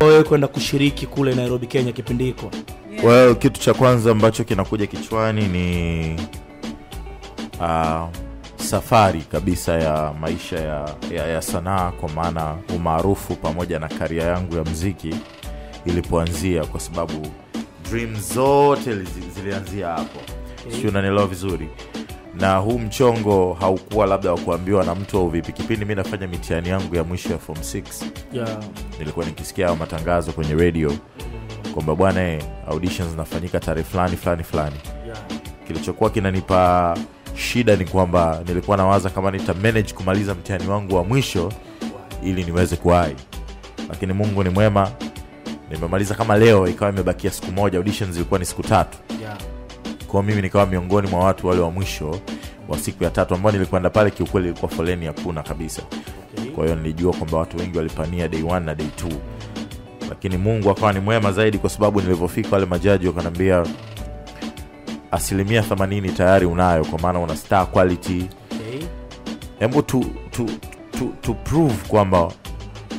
Wewe kwenda kushiriki kule Nairobi Kenya kipindi hiko. Well, kitu cha kwanza ambacho kinakuja kichwani ni safari kabisa ya maisha ya sanaa, kwa maana umaarufu pamoja na karia yangu ya muziki ilipoanzia, kwa sababu dreams zote zilianzia hapo. Okay. Sio unanielewa vizuri. Na huu mchongo haukuwa labda wakuambiwa na mtu au vipi. Kipindi mimi nafanya mitihani yangu ya mwisho ya form 6. Yeah. Nilikuwa nikisikia matangazo kwenye radio kwamba bwana auditions zinafanyika tarehe fulani. Yeah. Kilichokuwa kinanipa shida ni kwamba nilikuwa nawaza kama nita manage kumaliza mtihani wangu wa mwisho ili niweze kuwahi. Lakini Mungu ni mwema. Nimemaliza kama leo, ikawa imebakia siku moja, auditions zilikuwa ni siku 3. Yeah. Kwa mimi nikawa miongoni mwa watu wale wa mwisho wa siku ya 3 ambao nilikwenda pale, kiukweli ilikuwa foleni ya puna kabisa. Okay. Kwa hiyo nilijua kwamba watu wengi walipania day 1 na day 2. Lakini Mungu akawa ni mwema zaidi, kwa sababu nilipofika wale majaji wakaniambia 80% tayari unayo, kwa maana una star quality. Okay. Hebu to prove kwamba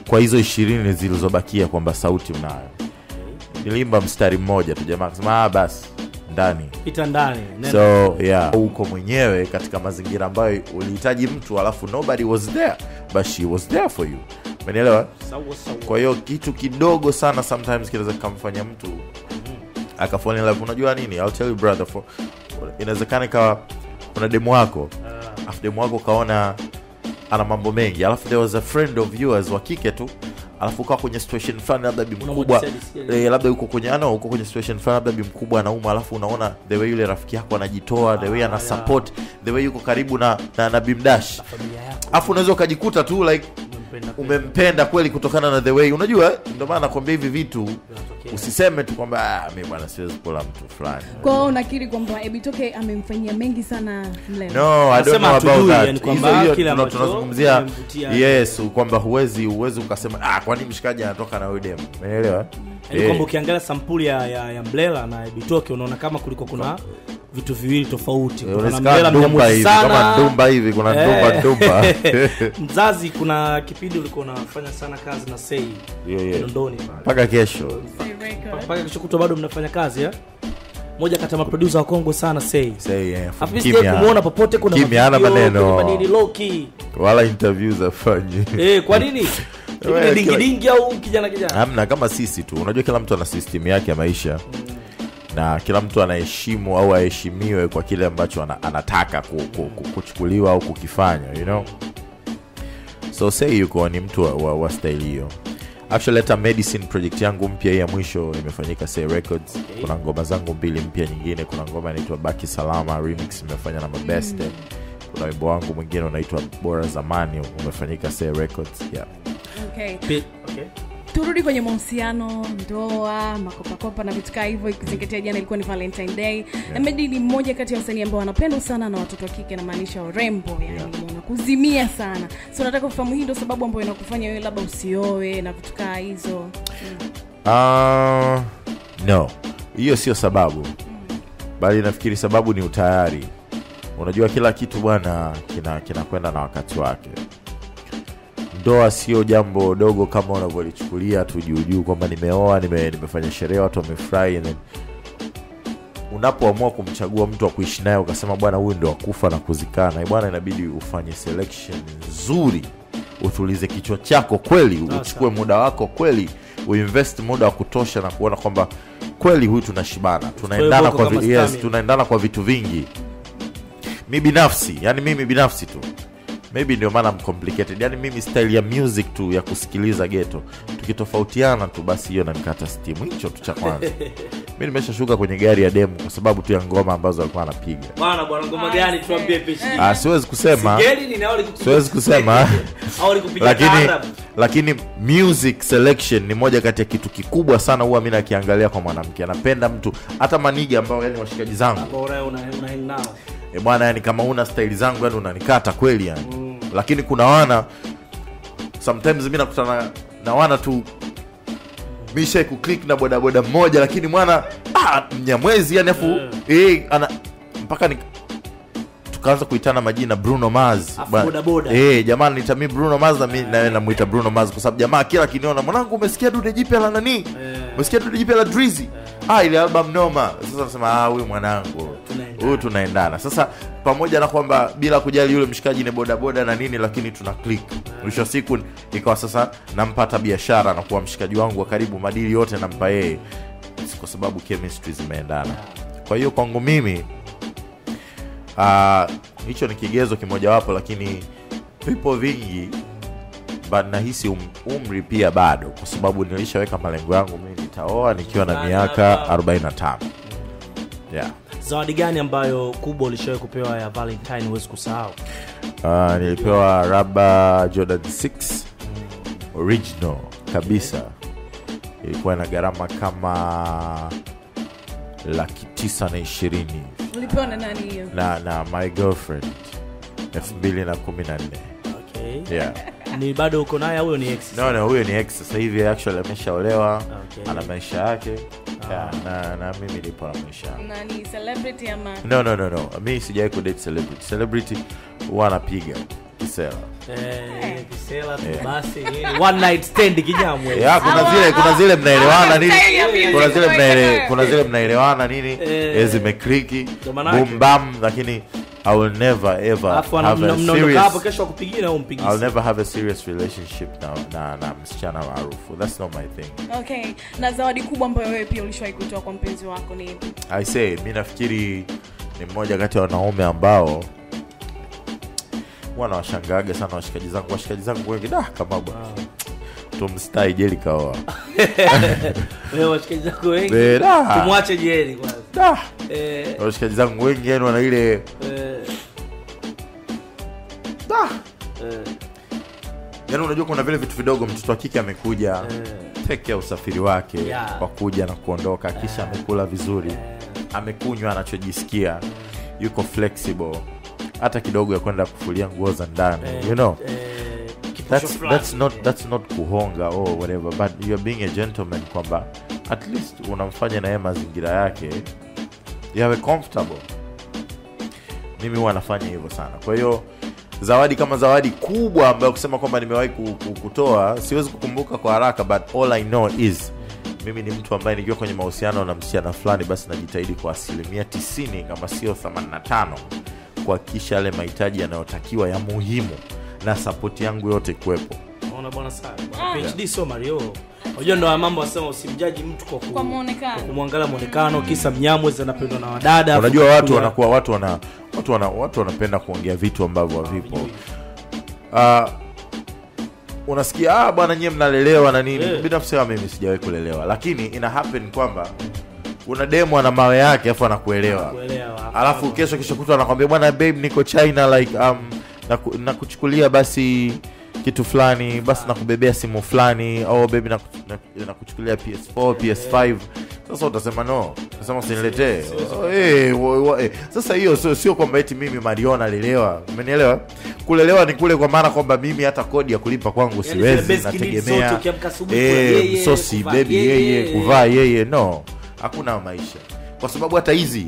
kwa hizo 20 zilizobakia kwamba sauti unayo. Okay. Nilimba mstari mmoja tu, jamaa akasema basi ndani. Pita ndani. So yeah, uko mwenyewe katika mazingira ambayo ulihitaji mtu, alafu nobody was there but she was there for you. Umeelewa? Kwa hiyo kitu kidogo sana sometimes kinaweza kumfanya mtu akafall in love. Unajua nini? I'll tell you brother, for inawezekana kawa kuna demo wako. Afu demo wako kaona ana mambo mengi, alafu there was a friend of yours wa kike tu, alafu kwa kwenye situation fulani labda bimkubwa, labda yuko kwenye uko kwenye situation fulani labda bimkubwa anauma, alafu unaona the way yule rafiki yako anajitoa, the way ana support, the way yuko karibu na bimdash, alafu unaweza ukajikuta tu like umempenda kweli kutokana na the way. Unajua ndio maana nakwambia hivi vitu, usiseme tu kwamba mimi bwana siwezi kula mtu fulani. Kwa hiyo unakiri kwamba Ebitoke amemfanyia mengi sana mlema? No, I don't know about that. Hiyo tunazungumzia yes, kwamba huwezi ukasema kwa nini mshikaji anatoka na huyu demo. Umeelewa? Ni kwamba ukiangalia sampuli ya Mblela na Ebitoke unaona kama kuliko kuna vitu viwili tofauti. Kuna Mblela mnyamwezi sana, kama ndumba hivi, kuna ndumba. Mzazi, kuna kipindi ulikuwa unafanya sana kazi na Sei Londoni mpaka kesho. Mpaka kesho kutwa bado mnafanya kazi ya? Moja kati ya producer wa Kongo sana Sei. Afisi yake muona popote, kuna kimya, ana maneno. Kwa nini low key? Wala interviews afanye. Kwa nini? Ni dingi au kijana? Hamna, kama sisi tu. Unajua kila mtu ana system yake ya maisha. Na kila mtu anaheshimu au aheshimiwe kwa kile ambacho anataka kuchukuliwa au kukifanya, you know. So Sei yuko ni mtu wa style hiyo. Actually hata medicine project yangu mpya ya mwisho imefanyika Sei Records. Okay. Kuna ngoma zangu 2 mpya nyingine, kuna ngoma inaitwa Baki Salama remix imefanya na Mabeste. Kuna wimbo wangu mwingine unaitwa Bora Zamani umefanyika Sei Records. Yeah. Okay. Turudi kwenye mahusiano, ndoa, makopakopa na vitu kama hivyo. Ikizingatia jana ilikuwa ni Valentine Day. HEMEDY ni mmoja kati ya wasanii ambao wanapendwa sana na watoto wa kike, na maanisha urembo, yani wanakuzimia sana. So nataka kufahamu hii ndio sababu ambayo inakufanya wewe labda usioe na vitu kama hizo. No. Hiyo sio sababu. Bali nafikiri sababu ni utayari. Unajua kila kitu bwana kinakwenda na wakati wake. Ndoa sio jambo dogo kama unavyolichukulia tu juu kwamba nimeoa, nimefanya sherehe, watu wamefurahi, and then unapoamua kumchagua mtu wa kuishi naye ukasema bwana huyu ndio akufa na kuzikana, bwana inabidi ufanye selection nzuri, utulize kichwa chako kweli, uchukue muda wako kweli, uinvest muda wa kutosha na kuona kwamba kweli huyu tunashibana, tunaendana kwa vitu vingi. Mimi binafsi tu. Maybe ndio maana I'm complicated. Yani mimi style ya music tu ya kusikiliza ghetto. Tukitofautiana tu basi hiyo inanikata steam. Hicho tu cha kwanza. Mimi nimeshashuka kwenye gari ya demo kwa sababu tu ya ngoma ambazo alikuwa anapiga. Bwana ngoma gani tuambie peshi. Siwezi kusema. Siwezi kusema. Lakini music selection ni moja kati ya kitu kikubwa sana huwa mimi nakiangalia kwa mwanamke. Anapenda mtu hata maniga ambao yani washikaji zangu. Bora una hang nao. Bwana yani kama una style zangu yani unanikata kweli yani. Lakini kuna wana sometimes mimi nakutana na wana tu misha kuclick na bodaboda mmoja, lakini mwana mnyamwezi yani afu mpaka tukaanza kuitana majina Bruno Mars. Boda boda. Eh, jamaa niita mimi Bruno Mars na mimi nawe namuita Bruno Mars kwa sababu jamaa kila kiniona, mwanangu umesikia dude jipya la nani? Umesikia dude jipya la Drizzy? Ah, ile album noma. Sasa nasema ah, huyu mwanangu. Huyu tunaendana. Sasa pamoja na kwamba bila kujali yule mshikaji ni boda boda na nini, lakini tuna click. Mwisho siku ikawa sasa nampata biashara na kuwa mshikaji wangu wa karibu, madili yote nampa yeye. Kwa sababu chemistry zimeendana. Kwa hiyo kwangu mimi hicho ni kigezo kimoja wapo, lakini vipo vingi, but nahisi umri pia bado, kwa sababu nilishaweka malengo yangu mimi nitaoa nikiwa na miaka 45. Yeah. Zawadi gani ambayo kubwa ulishawahi kupewa ya Valentine huwezi kusahau? Nilipewa rubber Jordan 6 original kabisa. Ilikuwa na gharama kama 920. Ulipewa na nani hiyo? Na my girlfriend 2014. Okay. Yeah. Ni bado uko naye huyo ni ex? No, huyo ni ex. Sasa hivi actually ameshaolewa. Okay. Ana maisha yake. Yeah, na mimi nilipo na maisha. Nani celebrity ama? No. Mimi sijawahi ku date celebrity. Celebrity wanapiga kisela. Kisela basi nini? One night stand kijamwe. Yeah, kuna zile mnaelewana nini? Kuna zile mnaelewana nini? Zimekriki. Boom bam, lakini I will never ever have a serious. I'll never have a serious relationship now. Nah, msichana maarufu. That's not my thing. Okay. Na zawadi kubwa ambayo wewe pia ulishawahi kutoa kwa mpenzi wako ni ipi? I say, mimi nafikiri ni mmoja kati ya wanaume ambao wanawashangaga sana washikaji zangu wengi kama bwana. Tumstai Jeli kaoa. Wewe washikaji zako wengi. Tumwache Jeli kwanza. Washikaji zangu wengi yani wana ile yaani unajua kuna vile vitu vidogo, mtoto wa kike amekuja, tekea usafiri wake kwa kuja na kuondoka, kisha amekula vizuri, amekunywa anachojisikia, yuko flexible hata kidogo ya kwenda kufulia nguo za ndani, you know. That's not kuhonga or whatever, but you're being a gentleman kwamba at least unamfanya na yeye mazingira yake yawe comfortable. Mimi huwa nafanya hivyo sana. Kwa hiyo zawadi kama zawadi kubwa ambayo kusema kwamba nimewahi kutoa siwezi kukumbuka kwa haraka, but all I know is mimi ni mtu ambaye nikiwa kwenye mahusiano na msichana fulani basi najitahidi kwa 90% kama sio 85% kuhakikisha yale mahitaji yanayotakiwa ya muhimu na support yangu yote kuwepo. Unaona bwana sana. PhD so Mario. Unajua ndo mambo wasema usimjaji mtu kwa muonekano. Kumwangalia muonekano kisa mnyamwe zinapendwa na wadada. Unajua watu wanakuwa watu wanapenda kuongea vitu ambavyo havipo. Unasikia bwana nyie mnalelewa na nini? Binafsi mimi sijawahi kulelewa, lakini ina happen kwamba una demo ana mawe yake afu anakuelewa. Alafu kesho kutwa anakuambia bwana babe niko China like na kuchukulia basi kitu fulani, basi nakubebea simu fulani, au baby nakuchukulia PS4, PS5. Sasa utasema no, nasema usiniletee. Sasa hiyo sio kwamba eti mimi Mariona lelewa. Umenielewa? Kulelewa ni kule kwa maana kwamba mimi hata kodi ya kulipa kwangu siwezi, nategemea msosi baby yeye kuvaa yeye. No, hakuna maisha. Kwa sababu hata hizi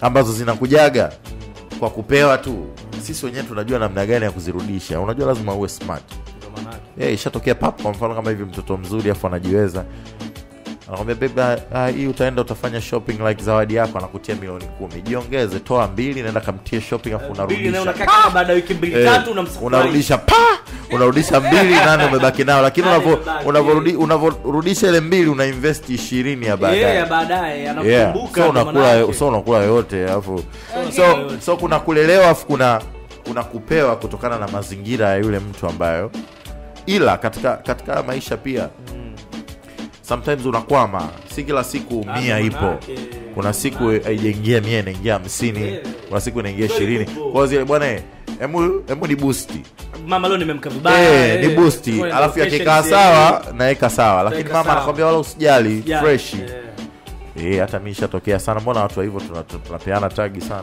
ambazo zinakujaga kwa kupewa tu, sisi wenyewe tunajua namna gani ya kuzirudisha. Unajua lazima uwe smart. Ndio maana. Ishatokea pap kwa mfano kama hivi mtoto mzuri afu anajiweza. Anakuambia bebe hii utaenda utafanya shopping like zawadi yako anakutia milioni 10. Jiongeze toa 2 naenda kamtie shopping afu unarudisha. 2 na unakaa baada ya wiki 2 3 unamsafiri. Unarudisha unarudisha 2 nani umebaki nao, lakini unavorudisha ile 2 unainvest 20 ya baadaye. Baadaye anakumbuka. Unakula yote afu so kuna kulelewa afu kuna kupewa kutokana na mazingira ya yule mtu ambayo, ila katika maisha pia sometimes unakwama, si kila siku 100 ipo. Kuna siku haijaingia 100 inaingia 50, kuna siku inaingia 20. Kwa hiyo bwana emu ni boosti. Mama leo nimemka vibaya. Ni boosti. Alafu yakikaa sawa naeka sawa. Lakini mama anakuambia wala usijali, fresh. Hata mimi ishatokea sana. Mbona watu hivyo tunapeana tagi sana.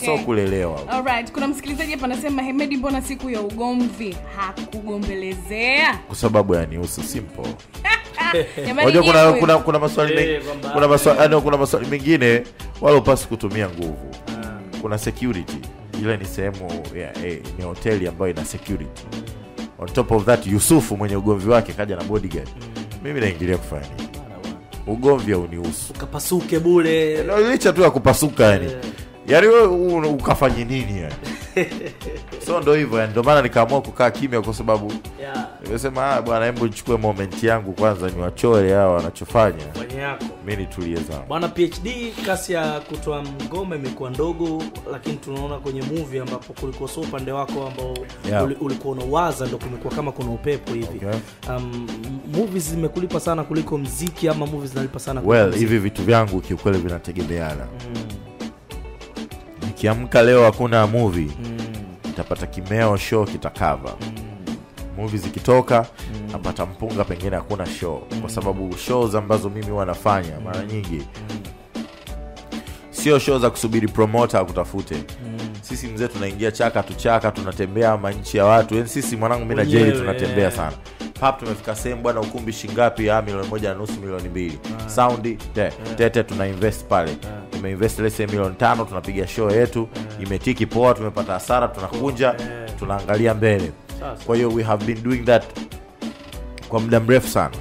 Sio kulelewa. Alright, kuna msikilizaji hapa anasema Hemedy mbona siku ya ugomvi hakugombelezea? Kwa sababu yani usi simple. Unajua kuna maswali mengine wala upasi kutumia nguvu. kuna security. Ile ni sehemu ni hoteli ambayo ina security. On top of that, Yusufu mwenye ugomvi wake kaja na bodyguard. Mimi naingilia kufanya nini? Ugomvi unihusu. Ukapasuke bure. Licha tu ya kupasuka yani. Yaani wewe ukafanya nini yani? So ndo hivyo, ndio maana nikaamua kukaa kimya kwa sababu nimesema bwana hebu nichukue moment yangu kwanza niwachore hawa wanachofanya. Mwenye yako. Mimi nitulie sana. Bwana PhD kasi ya kutoa mgome imekuwa ndogo, lakini tunaona kwenye movie ambapo kulikuwa so upande wako ambao ulikuwa unawaza ndio kumekuwa kama kuna upepo hivi. Okay. Movies zimekulipa sana kuliko muziki ama movies zinalipa sana kuliko muziki? Hivi vitu vyangu kiukweli vinategemeana. Kiamka leo hakuna movie, nitapata kimeo show kitakava. Movies zikitoka, napata mpunga pengine hakuna show. Kwa sababu shows ambazo mimi wanafanya mara nyingi sio show za kusubiri promoter akutafute. Sisi mzee tunaingia chaka, tunatembea manchi ya watu. Yani sisi mwanangu mimi na Jerry tunatembea sana. Pap tumefika sehemu bwana ukumbi shingapi? $1.5 milioni. Soundi tete tunainvest pale. Tumeinvest lese $5 milioni, tunapiga show yetu, imetiki poa, tumepata hasara, tunakunja, tunaangalia mbele. Kwa hiyo we have been doing that kwa muda mrefu sana.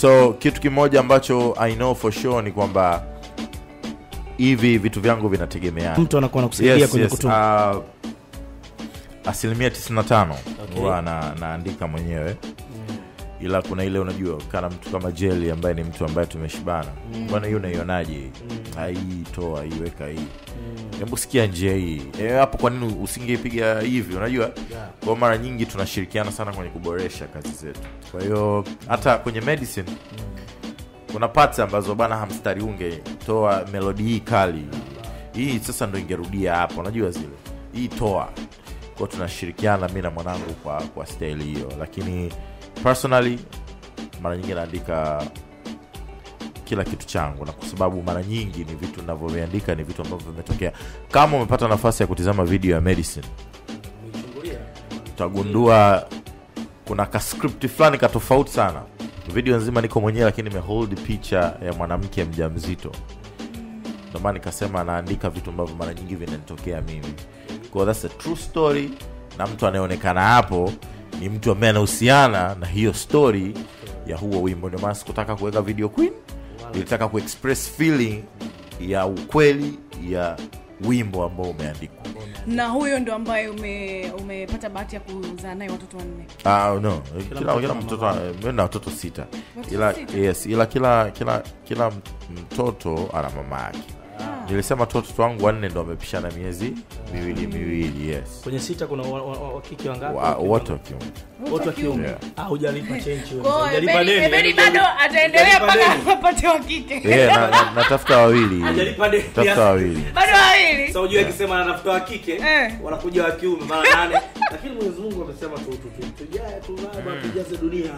So kitu kimoja ambacho I know for sure ni kwamba hivi vitu vyangu vinategemeana. Mtu anakuwa anakusaidia kwenye kutunga. 95% huwa naandika mwenyewe. Ila kuna ile unajua kana mtu kama Jelly ambaye ni mtu ambaye tumeshibana. Bwana hiyo unaionaje? Haitoa iweka hii. Hebu sikia njia hii. Hapo kwa nini usingepiga hivi? Unajua kwa mara nyingi tunashirikiana sana kwenye kuboresha kazi zetu. Kwa hiyo hata kwenye medicine kuna parts ambazo bwana hamstari unge toa melody hii kali. Hii sasa ndio ingerudia hapo. Unajua zile. Hii toa. Kwa tunashirikiana mimi na mwanangu kwa style hiyo. Lakini personally mara nyingi naandika kila kitu changu, na kwa sababu mara nyingi ni vitu ninavyoandika ni vitu ambavyo vimetokea. Kama umepata nafasi ya kutizama video ya medicine utagundua kuna ka script fulani ka tofauti sana. Video nzima niko mwenyewe lakini nimehold picha ya mwanamke mjamzito. Ndio maana nikasema naandika vitu ambavyo mara nyingi vinanitokea mimi. Kwa that's a true story, na mtu anayeonekana hapo ni mtu ambaye anahusiana na hiyo story ya huo wimbo. Ndio maana sikutaka kuweka video queen. Nilitaka kuexpress feeling ya ukweli ya wimbo ambao umeandikwa. Na huyo ndio ambaye umepata bahati ya kuzaa naye watoto 4. No, kila mtoto mimi na watoto 6. Ila kila mtoto ana mama yake. Nilisema watoto wangu 4 ndio wamepishana miezi miwili. Kwenye 6 kuna wakiki wangapi? Wote wa kiume. Hujalipa change wewe. Hujalipa deni. Hemedy bado ataendelea mpaka apate wakike. Natafuta wawili. Hujalipa deni. Natafuta wawili. Bado wawili. Sasa unajua akisema anatafuta wakike, wanakuja wa kiume mara 8. Lakini Mwenyezi Mungu amesema tujae tu baba tujaze dunia.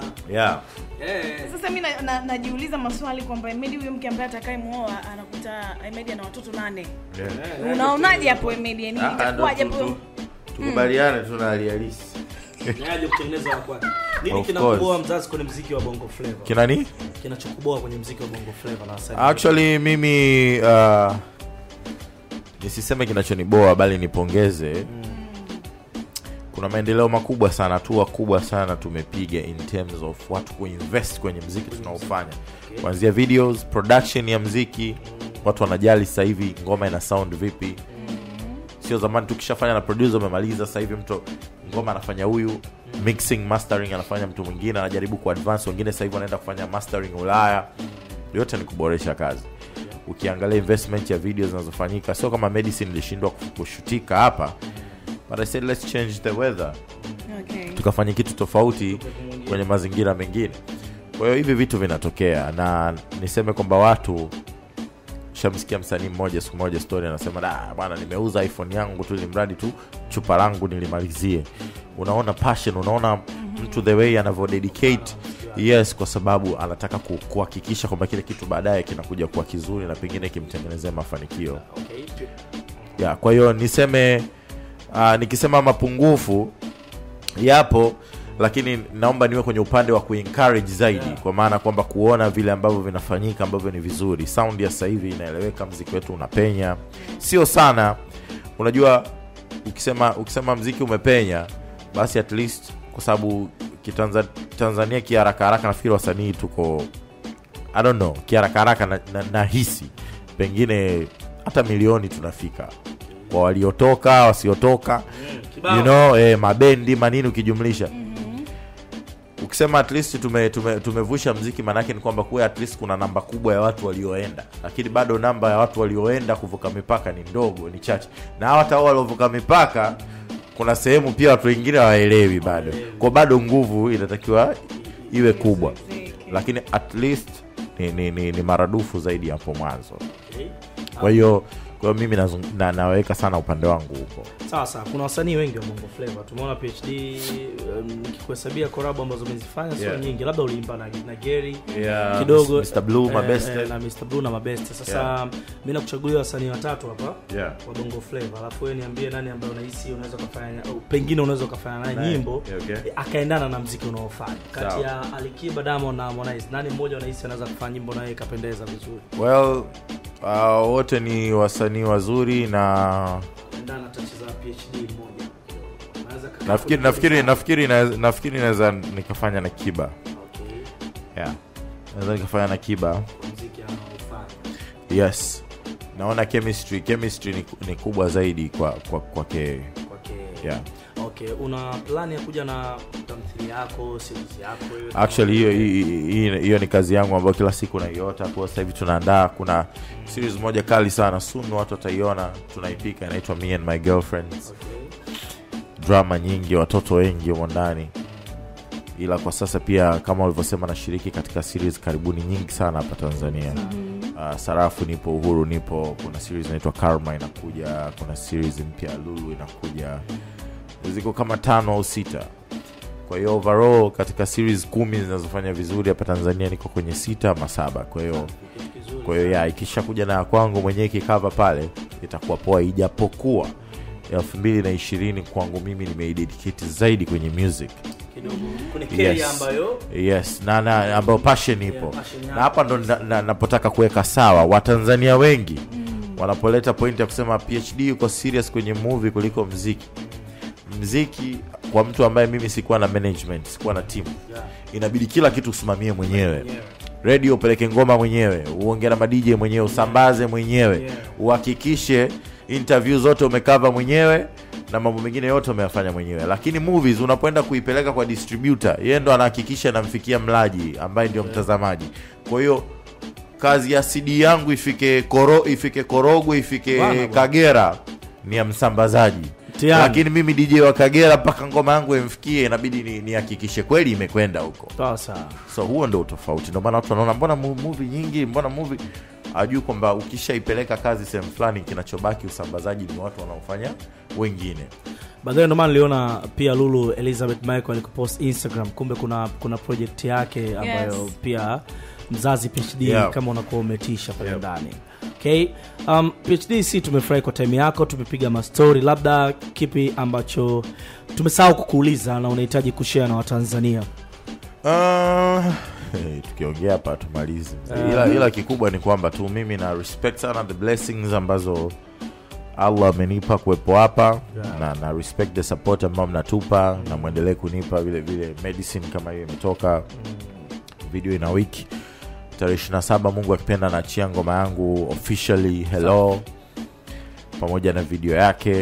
Sasa mimi najiuliza maswali kwamba Hemedy huyo mke ambaye atakayemuoa anakuta Hemedy ana watoto 8. Unaonaje hapo Hemedy? Ni itakuwaje hapo? Tukubaliane tunalialisi. Niaje kutengeneza kwako. Nini kinakuboa mzazi kwenye muziki wa Bongo Fleva? Kina nini? Kinachokuboa kwenye muziki wa Bongo Fleva na asali. Actually mimi nisiseme kinachoniboa bali nipongeze. Kuna maendeleo makubwa sana, hatua kubwa sana tumepiga in terms of watu kuinvest kwenye muziki tunaofanya. Kuanzia videos, production ya muziki, watu wanajali sasa hivi ngoma ina sound vipi. Sio zamani tukishafanya na producer amemaliza, sasa hivi mtu ngoma anafanya huyu, mixing, mastering anafanya mtu mwingine, anajaribu ku advance, wengine sasa hivi wanaenda kufanya mastering Ulaya. Yote ni kuboresha kazi. Ukiangalia investment ya videos zinazofanyika, sio kama medicine ilishindwa kushutika hapa. But I said let's change the weather. Tukafanya kitu tofauti kwenye mazingira mengine. Kwa hiyo hivi vitu vinatokea, na niseme kwamba watu shamsikia msanii mmoja siku moja story anasema bwana nimeuza iPhone yangu tu ilimradi tu chupa langu nilimalizie. Unaona passion, unaona mtu the way anavyo dedicate. Kwa sababu anataka kuhakikisha kwamba kile kitu baadaye kinakuja kuwa kizuri na pengine kimtengenezea mafanikio. Kwa hiyo niseme nikisema mapungufu yapo, lakini naomba niwe kwenye upande wa kuencourage zaidi. Kwa maana kwamba kuona vile ambavyo vinafanyika ambavyo ni vizuri. Sound ya sasa hivi inaeleweka, muziki wetu unapenya. Sio sana unajua ukisema muziki umepenya, basi at least kwa sababu Tanzania kiharaka haraka nafikiri wasanii tuko I don't know, kiharaka haraka na hisi pengine hata milioni tunafika kwa waliotoka wasiotoka, you know, mabendi manini ukijumlisha. Ukisema at least tumevusha muziki, maana yake ni kwamba kwa at least kuna namba kubwa ya watu walioenda, lakini bado namba ya watu walioenda kuvuka mipaka ni ndogo, ni chache, na hata wale waliovuka mipaka kuna sehemu pia watu wengine hawaelewi bado. Kwa bado nguvu inatakiwa iwe kubwa, lakini at least ni maradufu zaidi hapo mwanzo. Kwa hiyo mimi naweka sana upande wangu huko. Sasa kuna wasanii wengi wa Bongo Fleva. Tumeona PhD, nikikuhesabia collab ambazo mezifanya sio nyingi. Labda uliimba na Gary kidogo, Mr. Blue Mabeste na Mr. Blue na Mabeste. Sasa mimi nakuchagulia wasanii watatu hapa wa Bongo Fleva. Alafu wewe niambie nani ambaye unahisi unaweza kufanya au pengine unaweza kufanya naye nyimbo akaendana na muziki unaofanya. Kati ya Ali Kiba, Diamond na Harmonize, nani mmoja unahisi anaweza kufanya nyimbo naye ikapendeza vizuri? Well, wote ni wasanii wazuri na ndana tatizo la PhD mmoja. Nafikiri naweza nikafanya na Kiba. Okay. Yeah. Naweza nikafanya na Kiba. Muziki anaofanya. Yes. Naona chemistry ni kubwa zaidi kwake. Yeah. Okay, una plani ya kuja na tamthilia yako, series yako hiyo? Actually hiyo ni kazi yangu ambayo kila siku naiota. Kwa sasa hivi tunaandaa, kuna series moja kali sana, soon watu wataiona, tunaipika, inaitwa Me and My Girlfriends. Okay. Drama nyingi, watoto wengi huko ndani. Ila kwa sasa pia kama ulivyosema nashiriki katika series karibuni nyingi sana hapa Tanzania. Sarafu nipo, Uhuru nipo, kuna series inaitwa Karma inakuja, kuna series mpya Lulu inakuja. Ziko kama 5 au 6. Kwa hiyo overall katika series 10 zinazofanya vizuri hapa Tanzania niko kwenye 6 ama 7. Kwa hiyo ya ikishakuja na kwangu mwenyewe kikava pale itakuwa poa, ijapokuwa 2020 kwangu mimi nimededicate zaidi kwenye music. Kuna career ambayo na ambayo passion ipo. Passion na hapa ndo napotaka kuweka sawa Watanzania wengi wanapoleta point ya kusema PhD yuko serious kwenye movie kuliko muziki. Muziki kwa mtu ambaye mimi sikuwa na management, sikuwa na team. Inabidi kila kitu usimamie mwenyewe. Radio peleke ngoma mwenyewe, uongee na DJ mwenyewe, usambaze mwenyewe, uhakikishe interview zote umekava mwenyewe na mambo mengine yote umeyafanya mwenyewe. Lakini movies unapoenda kuipeleka kwa distributor, yeye ndo anahakikisha namfikia mlaji ambaye ndio mtazamaji. Kwa hiyo kazi ya CD yangu ifike Korogwe, ifike Kagera ni ya msambazaji. Lakini mimi DJ wa Kagera mpaka ngoma yangu imfikie inabidi nihakikishe kweli imekwenda huko. Sawa sawa. So huo ndio tofauti. Ndio maana watu wanaona mbona movie nyingi, mbona movie ajui kwamba ukishaipeleka kazi sehemu fulani kinachobaki usambazaji ni watu wanaofanya wengine. Baadaye ndio maana niliona pia Lulu Elizabeth Michael alikopost Instagram, kumbe kuna project yake ambayo pia mzazi PhD kama unakuwa umetisha pale ndani. Okay. PhD, si tumefurahi kwa time yako, tumepiga ma story. Labda kipi ambacho tumesahau kukuuliza na unahitaji kushare na Watanzania? Tukiongea hapa tumalize. Ila kikubwa ni kwamba tu mimi na respect sana the blessings ambazo Allah amenipa kuwepo hapa, na respect the support ambayo mnatupa, na muendelee kunipa vile vile medicine kama hiyo imetoka. Video ina wiki 27, Mungu akipenda na chia ngoma yangu officially Hello pamoja na video yake.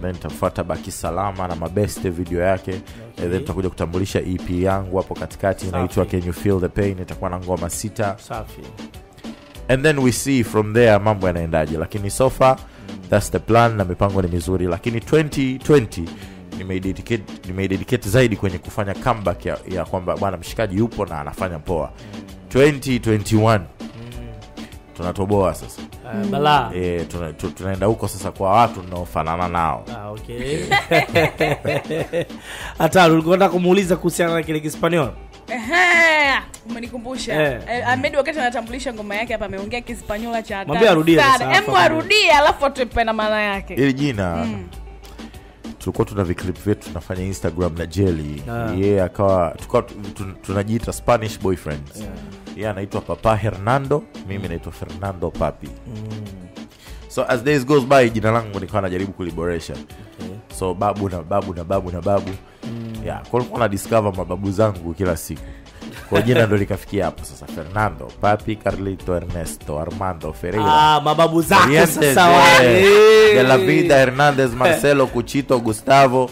Then nitafuata Baki Salama na Mabeste video yake. Then tutakuja kutambulisha EP yangu hapo katikati inaitwa Can You Feel the Pain, itakuwa na ngoma 6. Safi. And then we see from there mambo yanaendaje, lakini so far that's the plan na mipango ni mizuri, lakini 2020 nimededicate zaidi kwenye kufanya comeback ya kwamba bwana mshikaji yupo na anafanya poa. 2021 tunatoboa sasa. Bala. Tunaenda huko sasa kwa watu tunaofanana nao. Okay. Hata ulikuwa kumuuliza kuhusiana na kile Kispanish. Umenikumbusha. Ahmed wakati anatambulisha ngoma yake hapa ameongea Kispanyola cha hata. Mwambie arudie sasa. Hebu arudie alafu tupe na maana yake. Ile jina tulikuwa tuna clip vetu tunafanya Instagram na Jelly. Yeye akawa tunajiita Spanish boyfriends. Yeye anaitwa Papa Hernando, mimi naitwa Fernando Papi. So as days goes by jina langu nikawa najaribu kuliboresha. Okay. So babu. Yeah, kwa nilikuwa na discover mababu zangu kila siku. Kwa jina ndo likafikia hapo sasa, Fernando, Papi, Carlito, Ernesto, Armando, Ferreira. Ah, mababu zake sasa wale. De la Vida, Hernandez, Marcelo, Cuchito, Gustavo.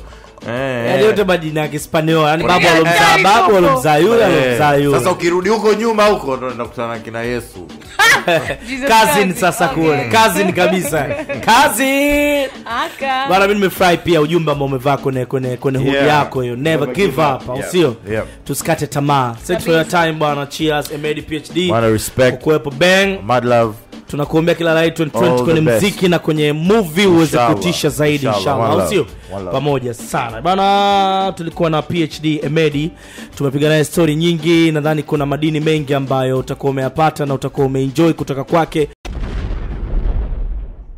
Yaani yote majina ya Kispaniola, yaani babu alomzaa babu, alomzaa yule, alomzaa yule. Sasa ukirudi huko nyuma huko ndo tunakutana kina Yesu. Cousin sasa kule. Cousin kabisa. Cousin. Aka. Bwana mimi nimefurahi pia ujumbe ambao umevaa kwenye hood yako hiyo. Never give up, au sio? Tusikate tamaa. Set for your time bwana. Cheers. HEMEDY PhD. Bwana respect. Kuwepo bang. Mad love. Tunakuombea kila light 2020 kwenye muziki na kwenye movie uweze kutisha zaidi inshallah, au sio? Pamoja sana. Bwana tulikuwa na PhD HEMEDY, tumepiga naye story nyingi, nadhani kuna madini mengi ambayo utakuwa umeyapata na utakuwa umeenjoy kutoka kwake.